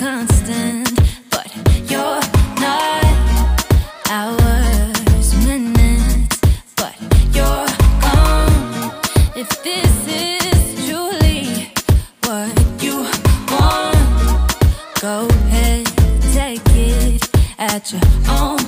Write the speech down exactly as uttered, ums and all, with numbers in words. constant, but you're not. Hours, minutes, but you're gone. If this is truly what you want, go ahead, take it at your own.